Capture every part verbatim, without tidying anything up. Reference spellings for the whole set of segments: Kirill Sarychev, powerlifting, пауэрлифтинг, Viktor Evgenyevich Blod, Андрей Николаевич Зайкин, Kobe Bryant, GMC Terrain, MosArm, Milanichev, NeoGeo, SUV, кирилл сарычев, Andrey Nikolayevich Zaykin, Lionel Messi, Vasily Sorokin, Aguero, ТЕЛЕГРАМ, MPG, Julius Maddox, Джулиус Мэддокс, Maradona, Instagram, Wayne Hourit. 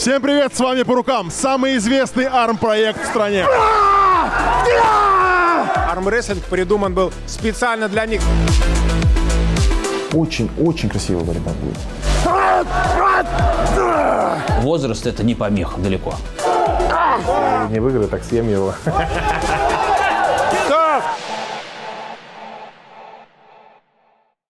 Всем привет, с вами «По рукам», самый известный арм-проект в стране. Армрестлинг придуман был специально для них. Очень-очень красивая борьба будет. Возраст — это не помеха, далеко. Не выиграю, так съем его.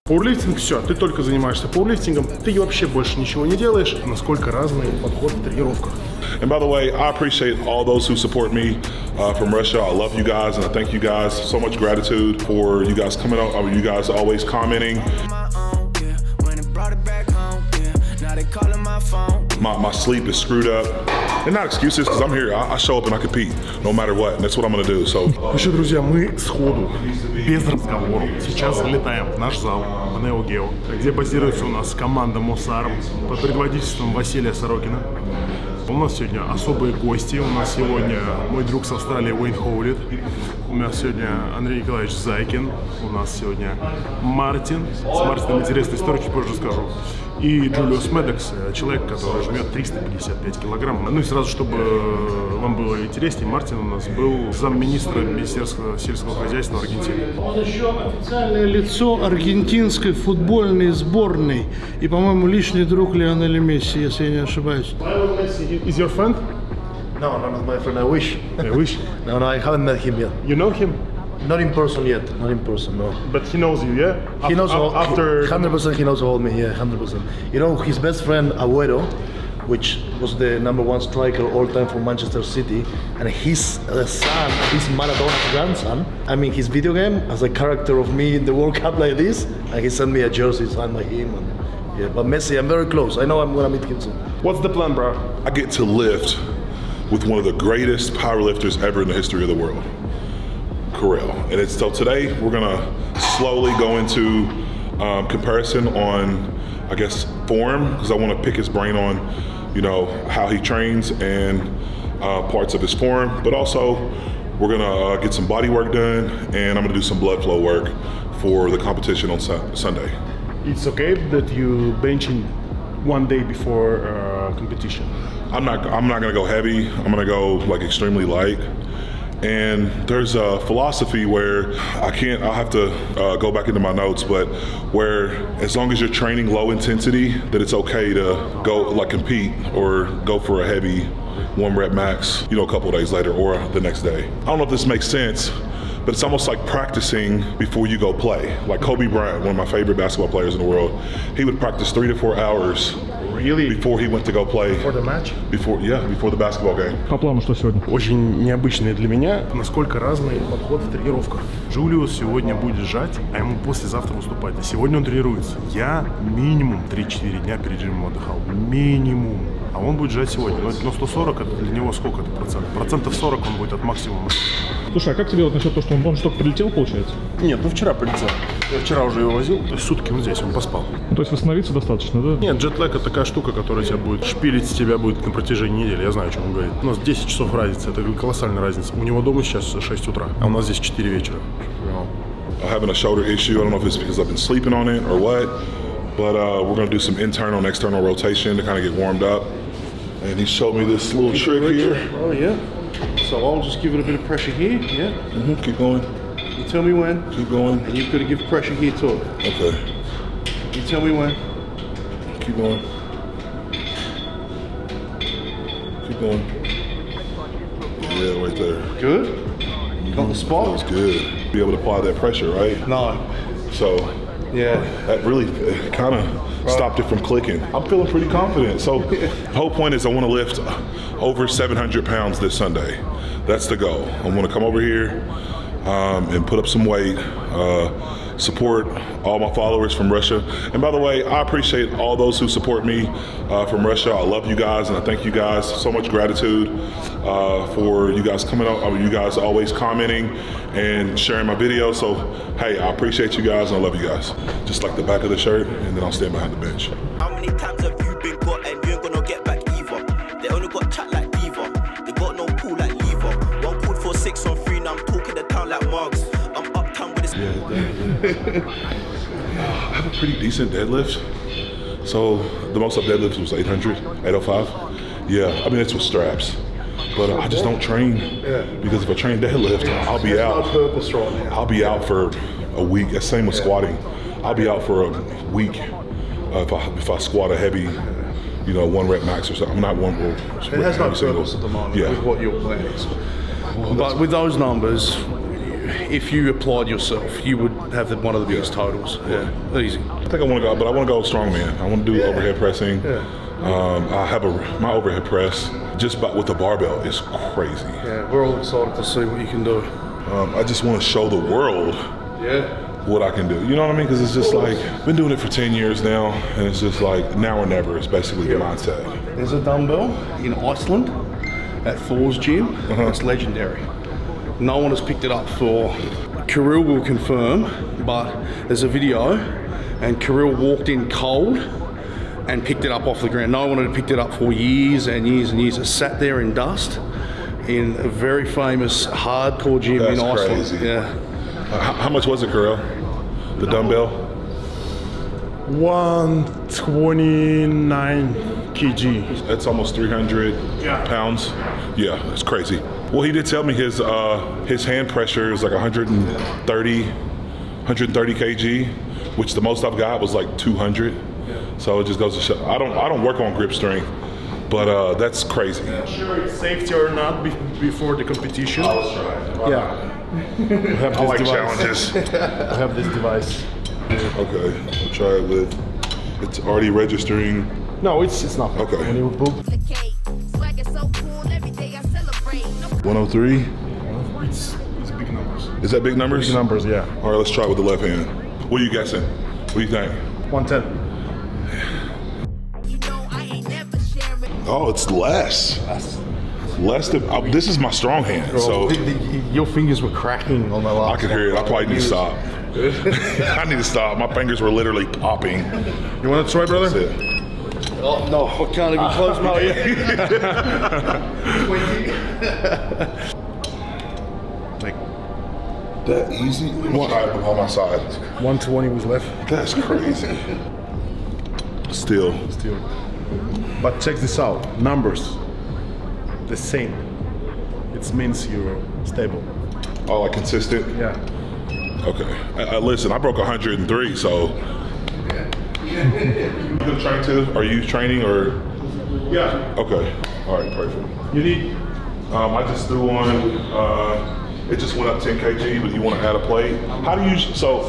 Пауэрлифтинг, все, ты только занимаешься пауэрлифтингом, ты вообще больше ничего не делаешь. Насколько разные подходы в тренировках. And by the way, I appreciate all those who support me uh, from Russia. I love you guys and I thank you guys. So much gratitude for you guys coming out. I mean, you guys are always commenting. My, my sleep is screwed up. And not excuses, because I'm here. I, I show up and I compete, no matter what. And that's what I'm going to do. So. Еще, друзья, мы сходу, без разговоров, сейчас летаем в наш зал, в NeoGeo, где базируется у нас команда MosArm под предводительством Василия Сорокина. У нас сегодня особые гости. У нас сегодня мой друг с Австралии Уэйн Хоурит. У нас сегодня Андрей Николаевич Зайкин. У нас сегодня Мартин. С Мартином интересные истории, чуть позже скажу. И Джулиус Мэддокс, человек, который жмет триста пятьдесят пять килограмм. Ну и сразу, чтобы вам было интереснее, Мартин у нас был замминистра Министерства сельского хозяйства Аргентины. Он еще официальное лицо аргентинской футбольной сборной. И, по-моему, личный друг Лионеля Месси, если я не ошибаюсь. Is your friend? No, not my friend. I wish. I wish. No, no, I haven't met him yet. You know him? Not in person yet. Not in person, no. But he knows you, yeah? He knows all. After one hundred percent, he knows all me. Yeah, one hundred percent. You know, his best friend Aguero, which was the number one striker all time for Manchester City, and his uh, son, his Maradona's grandson. I mean, his video game as a character of me in the World Cup like this, and he sent me a jersey signed by him. And, yeah, but Messi, I'm very close. I know I'm gonna meet him soon. What's the plan, bro? I get to lift with one of the greatest powerlifters ever in the history of the world, Kirill. And it's, so today we're gonna slowly go into um, comparison on, I guess, form, because I want to pick his brain on, you know, how he trains and uh, parts of his form. But also, we're gonna uh, get some body work done, and I'm gonna do some blood flow work for the competition on su Sunday. It's okay that you benching one day before uh, competition. I'm not. I'm not gonna go heavy. I'm gonna go like extremely light. And there's a philosophy where I can't. I'll have to uh, go back into my notes, but where as long as you're training low intensity, that it's okay to go like compete or go for a heavy one rep max. You know, a couple of days later or the next day. I don't know if this makes sense. But it's almost like practicing before you go play. Like Kobe Bryant, one of my favorite basketball players in the world, he would practice three to four hours really? Before he went to go play. Before the match? Before, yeah, before the basketball game. По плану что сегодня? Очень необычное для меня, насколько разные подходы в тренировках. Джулиус сегодня будет жать, а ему послезавтра выступать. А сегодня он тренируется. Я минимум три-четыре дня перед жимом отдыхал. Минимум. А он будет жать сегодня. Но сто сорок это для него сколько это процентов? Процентов сорок он будет от максимума. Слушай, а как тебе вот насчет того, что он, он что-то прилетел, получается? Нет, ну вчера прилетел. Я вчера уже его возил, то есть сутки он здесь, он поспал. Ну, то есть восстановиться достаточно, да? Нет, джетлаг — это такая штука, которая тебя будет шпилить, тебя будет на протяжении недели, я знаю, о чем он говорит. У нас десять часов разница, это колоссальная разница. У него дома сейчас шесть утра, а у нас здесь четыре вечера. Having a shoulder issue, I don't know if it's because I've been sleeping on it or what, but uh, we're gonna do some internal and external rotation to kind of get warmed up. And he showed me this little trick here. Oh yeah. So I'll just give it a bit of pressure here, yeah? Mm-hmm. Keep going. You tell me when. Keep going. And you've got to give pressure here too. Okay. You tell me when. Keep going. Keep going. Yeah, right there. Good? Mm-hmm. Got the spot? That was good. Be able to apply that pressure, right? No. So, yeah. That really kind of... stopped it from clicking. I'm feeling pretty confident. So the whole point is I want to lift over seven hundred pounds this Sunday. That's the goal. I want to come over here um, and put up some weight, uh, support all my followers from Russia. And by the way, I appreciate all those who support me uh, from Russia. I love you guys and I thank you guys. So much gratitude uh, for you guys coming out. I mean, you guys always commenting and sharing my videos. So hey, I appreciate you guys and I love you guys. Just like the back of the shirt, and then I'll stand behind the bench. How many times have you been caught and you ain't gonna get back either? They only got chat like diva. They got no pool like lever. One pulled for six on three, now I'm talking the town like mugs. I'm uptown with this. Yeah, yeah. I have a pretty decent deadlift. So the most I've deadlifted was eight hundred, eight oh five. Yeah, I mean, that's with straps. But uh, I just don't train, yeah. because if I train deadlift, I'll be out. No purpose right now. I'll be out for a week. Same with yeah. squatting. I'll be out for a week uh, if, I, if I squat a heavy, you know, one rep max or something. I'm not one rep. It has no purpose at the moment yeah. with what your plan is. Well, but with those numbers, if you applied yourself, you would have one of the biggest yeah. totals. Yeah, easy. I think I want to go, but I want to go strongman. I want to do yeah. overhead pressing. Yeah. Um, I have a my overhead press just about with the barbell is crazy. Yeah, we're all excited to see what you can do. Um, I just want to show the world. Yeah. What I can do, you know what I mean? Because it's just like, I've been doing it for ten years now, and it's just like, now or never is basically yeah. the mindset. There's a dumbbell in Iceland at Thor's gym, uh-huh. it's legendary. No one has picked it up for, Kirill will confirm, but there's a video, and Kirill walked in cold and picked it up off the ground. No one had picked it up for years and years and years. It sat there in dust in a very famous hardcore gym That's in Iceland. Crazy. Yeah. Uh, how much was it, Kirill? The dumbbell? one twenty-nine kilograms. That's almost three hundred yeah. pounds. Yeah, it's crazy. Well, he did tell me his uh, his hand pressure is like one thirty, one thirty kilograms, which the most I've got was like two hundred. Yeah. So it just goes to show. I don't I don't work on grip strength, but uh, that's crazy. Yeah. Sure, it's safety or not be before the competition. I was trying. Wow. Yeah. I have I this like device. challenges. I have this device. Okay, I'll try it with. It's already registering. No, it's it's not. Okay. one oh three. It's, it's big numbers. Is that big numbers? Big numbers, yeah. All right, let's try it with the left hand. What are you guessing? What do you think? one ten. Oh, it's less. Less. Less than, I, this is my strong hand, so. The, the, your fingers were cracking on the last. I could hear it, I probably need to stop. I need to stop, my fingers were literally popping. You want to try, brother? That's it. Oh, no, I can't even close my ear. Like, that easy? One eye on my side. one twenty was left. That's crazy. Still. Still. But check this out, numbers. The same. It means you're stable. Oh, like consistent? Yeah. Okay. I, I, listen, I broke one hundred and three, so. Yeah. You gonna train too? Are you training or? Yeah. Okay. All right, perfect. You need? Um, I just threw on, uh, it just went up ten kilograms, but you want to add a plate. How do you, so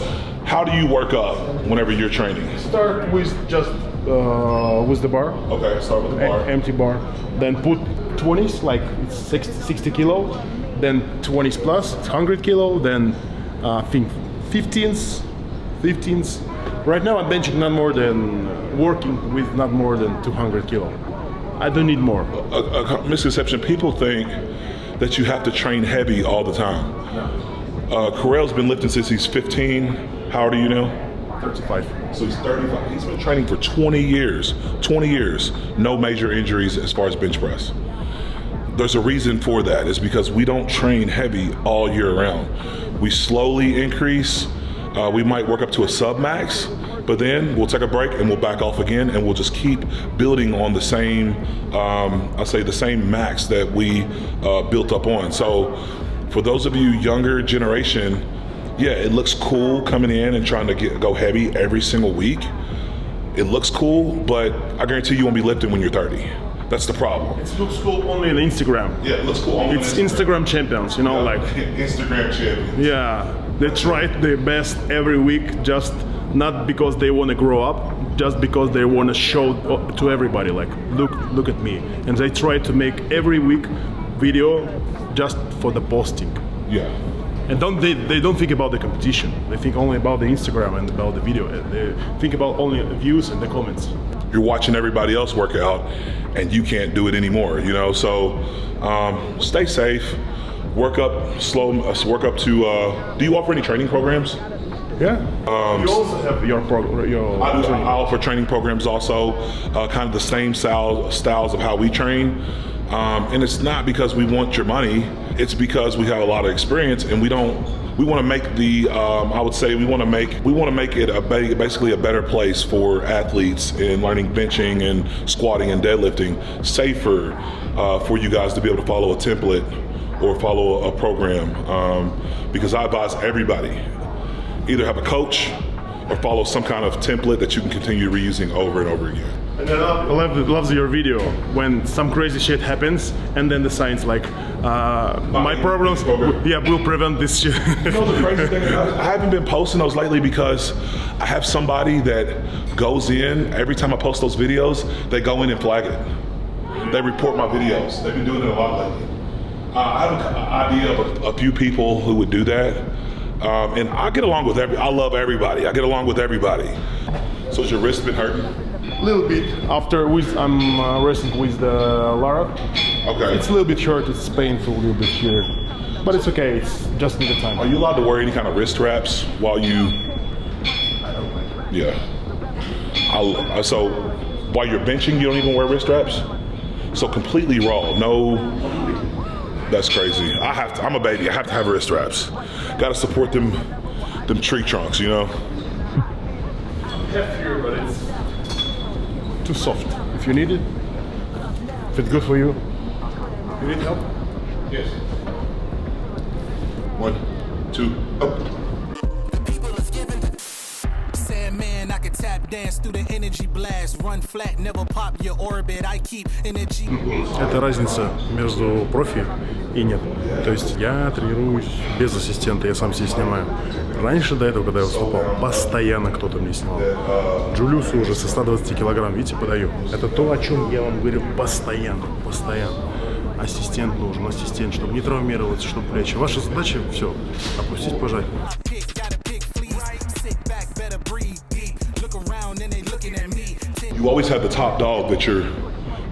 how do you work up whenever you're training? Start with just, uh, with the bar. Okay, start with the bar. Em- empty bar. Then put twenties, like it's sixty, sixty kilo, then twenties plus, it's one hundred kilo, then uh, I think fifteens, fifteens. Right now I'm benching not more than, working with not more than two hundred kilo. I don't need more. A, a misconception, people think that you have to train heavy all the time. No. Uh, Kirill's been lifting since he's fifteen. How old are you now? thirty-five. So he's thirty-five. He's been training for twenty years. twenty years, no major injuries as far as bench press. There's a reason for that. It's because we don't train heavy all year round. We slowly increase. Uh, we might work up to a sub max, but then we'll take a break and we'll back off again, and we'll just keep building on the same, um, I say the same max that we uh, built up on. So for those of you younger generation, yeah, it looks cool coming in and trying to get, go heavy every single week. It looks cool, but I guarantee you won't be lifting when you're thirty. That's the problem. It looks cool only on Instagram. Yeah, it looks cool only it's on Instagram. Instagram champions, you know, yeah, like. Instagram champions. Yeah, they try their best every week, just not because they want to grow up, just because they want to show to everybody, like, look, look at me. And they try to make every week video just for the posting. Yeah. And don't, they, they don't think about the competition. They think only about the Instagram and about the video. They think about only the views and the comments. You're watching everybody else work out and you can't do it anymore, you know? So um, stay safe, work up slow, uh, work up to, uh, do you offer any training programs? Yeah, um, you also have your program. I, I offer training programs also, uh, kind of the same style, styles of how we train. Um, and it's not because we want your money, it's because we have a lot of experience, and we don't, we want to make the, um, I would say we want to make, we want to make it a ba basically a better place for athletes in learning benching and squatting and deadlifting, safer uh, for you guys to be able to follow a template or follow a program. Um, because I advise everybody, either have a coach or follow some kind of template that you can continue reusing over and over again. And then I love, love your video when some crazy shit happens, and then the science like, uh, my problems, yeah, will prevent this shit. You know the crazy thing? I haven't been posting those lately because I have somebody that goes in, every time I post those videos, they go in and flag it. They report my videos. They've been doing it a lot lately. Uh, I have an idea of a, a few people who would do that. Um, and I get along with every, I love everybody. I get along with everybody. So has your wrist been hurting? A little bit. After with, I'm uh, wrestling with the Lara. Okay. It's a little bit hurt, it's painful a little bit here. But it's okay, it's just need the time. Are you allowed to wear any kind of wrist wraps while you... I don't like wraps. Yeah. I'll, so while you're benching, you don't even wear wrist wraps? So completely raw, no... That's crazy. I have to, I'm a baby, I have to have wrist wraps. Gotta support them them tree trunks, you know? Heftier, but it's too soft. If you need it, if it's good for you. You need help? Yes. One, two, up. The people is giving Sandman, I could tap dance through the energy blast, run flat, never pop your orbit, I keep energy. Это разница между профи и нет. То есть я тренируюсь без ассистента, я сам себе снимаю. Раньше, до этого, когда я выступал, постоянно кто-то мне снимал. Джулиусу уже со ста двадцати килограмм, видите, подаю. Это то, о чем я вам говорю постоянно, постоянно. Ассистент нужен, ассистент, чтобы не травмироваться, чтобы плечи. Ваша задача – все, опустить, пожать. You always have the top dog that you're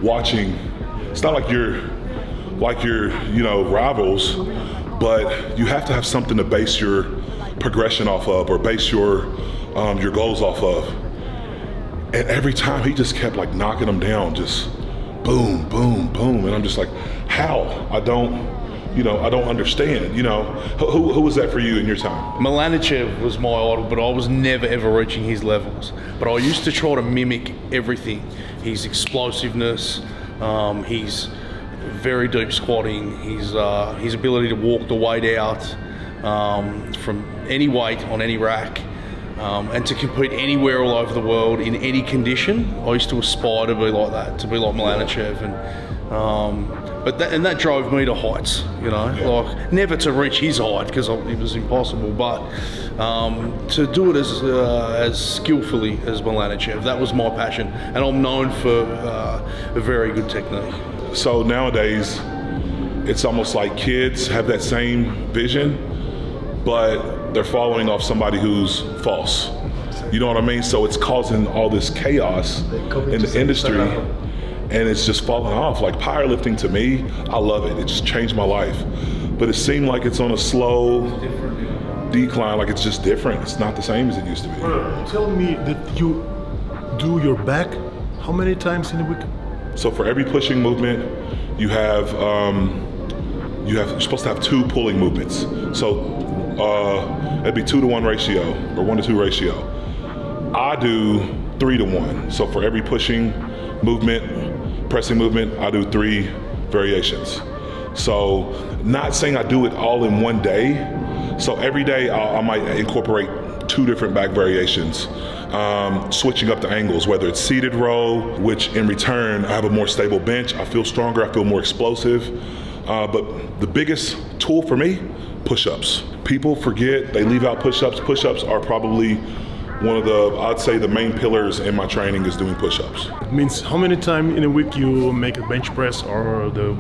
watching. It's not like you're, like your, you know, rivals, but you have to have something to base your progression off of, or base your um, your goals off of. And every time he just kept like knocking them down, just boom, boom, boom. And I'm just like, how? I don't, you know, I don't understand, you know. Who, who was that for you in your time? Milanichev was my idol, but I was never ever reaching his levels. But I used to try to mimic everything. His explosiveness, um, his very deep squatting, his, uh, his ability to walk the weight out, Um, from any weight on any rack, um, and to compete anywhere all over the world in any condition. I used to aspire to be like that, to be like Milanichev, and um, but that, and that drove me to heights, you know, yeah. Like never to reach his height because it was impossible, but um, to do it as uh, as skillfully as Milanichev. That was my passion, and I'm known for uh, a very good technique. So nowadays, it's almost like kids have that same vision, but they're following off somebody who's false. You know what I mean? So it's causing all this chaos in the industry, and it's just falling off. Like powerlifting to me, I love it. It just changed my life. But it seemed like it's on a slow decline, like it's just different. It's not the same as it used to be. Tell me that you do your back how many times in a week? So for every pushing movement, you have, um, you have you're supposed to have two pulling movements. So. Uh, it'd be two to one ratio, or one to two ratio. I do three to one. So for every pushing movement, pressing movement, I do three variations. So not saying I do it all in one day. So every day I, I might incorporate two different back variations, um, switching up the angles, whether it's seated row, which in return, I have a more stable bench. I feel stronger, I feel more explosive. Uh, but the biggest tool for me, push-ups. People forget, they leave out push-ups. Push-ups are probably one of the, I'd say the main pillars in my training is doing push-ups. It means how many times in a week you make a bench press or the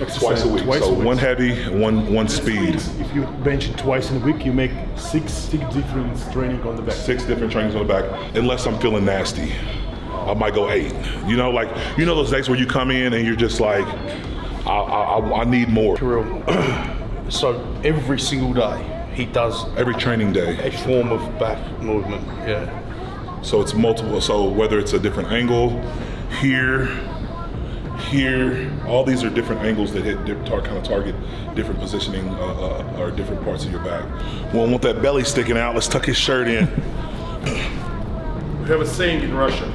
exercise? Twice a week, twice so a week. One heavy, one one speed. If you bench it twice in a week, you make six, six different training on the back. Six different trainings on the back, unless I'm feeling nasty. I might go eight. You know, like, you know those days where you come in and you're just like, I, I, I need more. So every single day he does every training day a form of back movement. Yeah. So it's multiple. So whether it's a different angle, here, here, all these are different angles that hit, tar kind of target different positioning uh, uh, or different parts of your back. Well, I want that belly sticking out. Let's tuck his shirt in. We have a saying in Russia.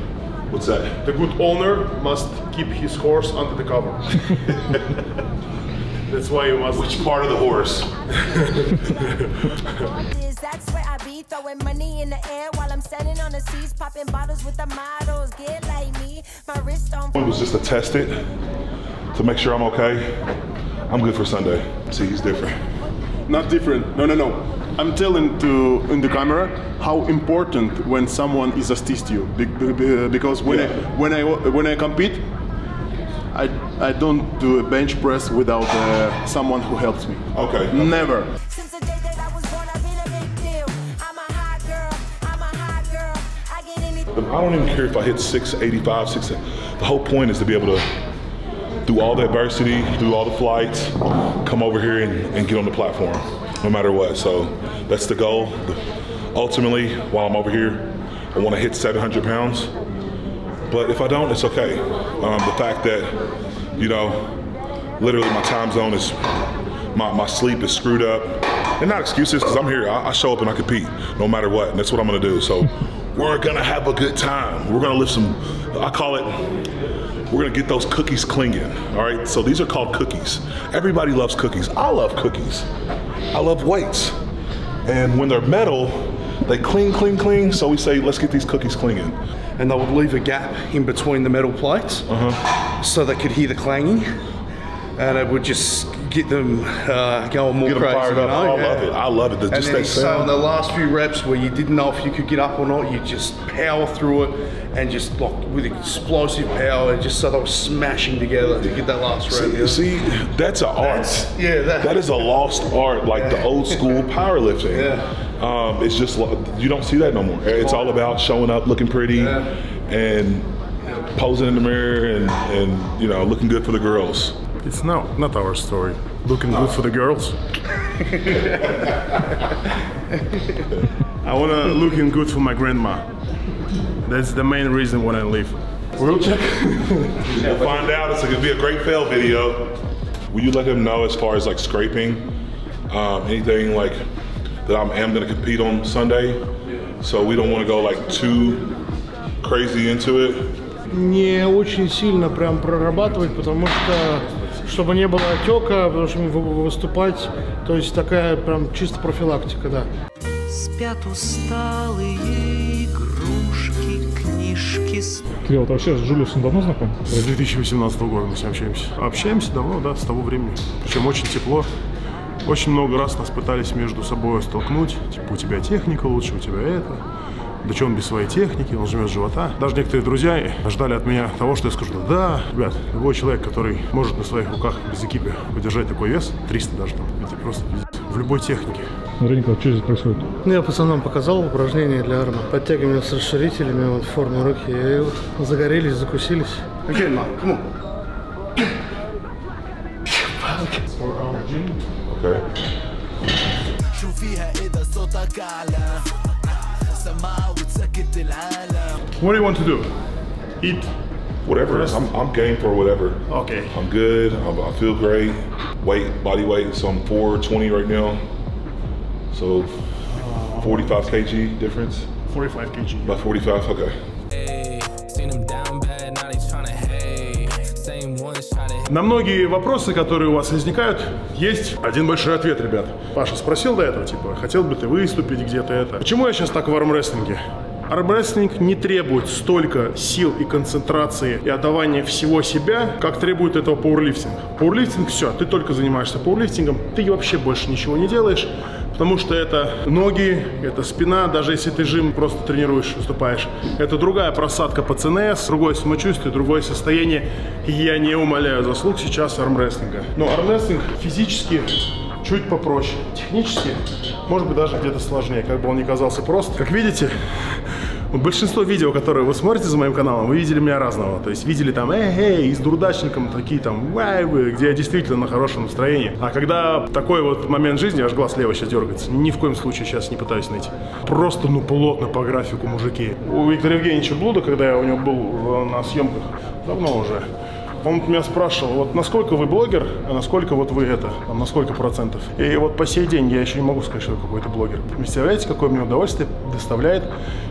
What's that? The good owner must keep his horse under the cover. That's why you must. Which part of the horse? That's where I be throwing money in the air while I'm standing on the seats, popping bottles with the models. Get like me, my wrist on. It was just to test it, to make sure I'm okay. I'm good for Sunday. See, he's different. Not different. No, no, no. I'm telling to in the camera how important when someone is assist you, because when yeah. I, when I when I compete, I I don't do a bench press without uh, someone who helps me. Okay. okay. Never. Since the day that I was born, I've been a big deal. I'm a hot girl. I'm a hot girl. I get anything. I don't even care if I hit six eighty-five, six. The whole point is to be able to, through all the adversity, through all the flights, come over here and, and get on the platform, no matter what. So that's the goal. Ultimately, while I'm over here, I want to hit seven hundred pounds. But if I don't, it's okay. Um, the fact that, you know, literally my time zone is, my, my sleep is screwed up. And not excuses, because I'm here. I, I show up and I compete, no matter what. And that's what I'm going to do. So we're going to have a good time. We're going to live some, I call it, we're gonna get those cookies clinging, all right? So these are called cookies. Everybody loves cookies. I love cookies. I love weights. And when they're metal, they cling, cling, cling. So we say, let's get these cookies clinging. And they would leave a gap in between the metal plates uh-huh. so they could hear the clanging. And it would just get them uh, going more get crazy. Them fired up. I yeah. love it. I love it. The, and just then, that so in the last few reps where you didn't know if you could get up or not, you just power through it and just like with explosive power, just so they were smashing together to get that last rep. See, yeah. see that's an art. That's, yeah, that. that is a lost art, like yeah. the old school powerlifting. Yeah. Um, it's just you don't see that no more. It's all about showing up, looking pretty, yeah. and posing in the mirror, and and you know looking good for the girls. It's no, not our story. Looking good for the girls. I wanna looking good for my grandma. That's the main reason when I leave. We'll check. We'll find out. It's gonna be a great fail video. Will you let him know as far as like scraping, um, anything like that? I am gonna compete on Sunday, so we don't want to go like too crazy into it. Не очень сильно прям прорабатывать, потому что, чтобы не было отека, потому что выступать, то есть такая прям чисто профилактика, да. Спят усталые игрушки, книжки. Кирилл, ты вообще с Джулиусом давно знаком? С две тысячи восемнадцатого года мы с ним общаемся. Общаемся давно, да, с того времени. Причем очень тепло. Очень много раз нас пытались между собой столкнуть. Типа, у тебя техника лучше, у тебя это. Да что он без своей техники, он жмет живота. Даже некоторые друзья ждали от меня того, что я скажу, да, ребят, любой человек, который может на своих руках без экипа поддержать такой вес, триста даже там, это просто в любой технике. Андрей Николаевич, что здесь происходит? Ну, я пацанам показал упражнение для арма. Подтягивание с расширителями, вот форму руки, и вот загорелись, закусились. Окей, мам, кому? Окей. What do you want to do? Eat? Whatever. I'm, I'm game for whatever. Okay. I'm good. I'm, I feel great. Weight, body weight. So I'm four twenty right now. So forty-five kilograms difference. forty-five kilograms. About forty-five. Okay. Hey, seen him down bad. Now he's trying to hey. Same one's trying to. На многие вопросы, которые у вас возникают, есть один большой ответ, ребят. Паша спросил до этого, типа, хотел бы ты выступить где-то это. Почему я сейчас так в армрестлинге? Армрестлинг не требует столько сил и концентрации и отдавания всего себя, как требует этого пауэрлифтинг. Пауэрлифтинг, все, ты только занимаешься пауэрлифтингом, ты вообще больше ничего не делаешь, потому что это ноги, это спина, даже если ты жим просто тренируешь, выступаешь. Это другая просадка по ЦНС, другое самочувствие, другое состояние. Я не умаляю заслуг сейчас армрестлинга. Но армрестлинг физически чуть попроще, технически, может быть, даже где-то сложнее, как бы он ни казался прост. Как видите, большинство видео, которые вы смотрите за моим каналом, вы видели меня разного. То есть видели там, эй, эй, и с дурдачником такие там, вайвы, где я действительно на хорошем настроении. А когда такой вот момент жизни, аж глаз лево сейчас дергается, ни в коем случае сейчас не пытаюсь найти. Просто, ну, плотно по графику, мужики. У Виктора Евгеньевича Блода, когда я у него был на съемках, давно уже, Он меня спрашивал, вот насколько вы блогер, а насколько вот вы это, там, на сколько процентов. И вот по сей день я еще не могу сказать, что я какой-то блогер. Представляете, какое мне удовольствие доставляет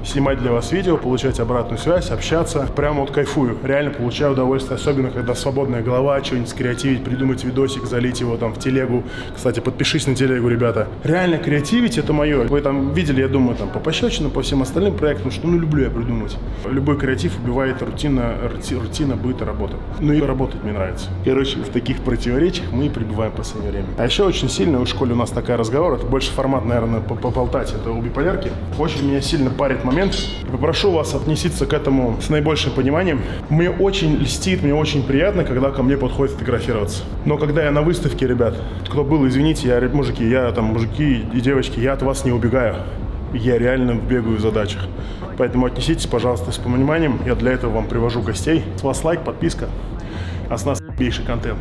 снимать для вас видео, получать обратную связь, общаться. Прямо вот кайфую, реально получаю удовольствие, особенно когда свободная голова, что-нибудь скреативить, придумать видосик, залить его там в телегу. Кстати, подпишись на телегу, ребята. Реально креативить — это мое. Вы там видели, я думаю, там по пощечинам, по всем остальным проектам, что ну люблю я придумывать. Любой креатив убивает рутина, рути, рутина быт и работа. Ну и работать мне нравится. Короче, в таких противоречиях мы и пребываем в последнее время. А еще очень сильно в школе у нас такой разговор, это больше формат, наверное, поболтать, это обе полярки. Очень меня сильно парит момент. Попрошу вас относиться к этому с наибольшим пониманием. Мне очень льстит, мне очень приятно, когда ко мне подходит фотографироваться. Но когда я на выставке, ребят, кто был, извините, я, мужики, я там, мужики и девочки, я от вас не убегаю. Я реально бегаю в задачах. Поэтому отнеситесь, пожалуйста, с пониманием. Я для этого вам привожу гостей. С вас лайк, подписка. А с нас бейший контент.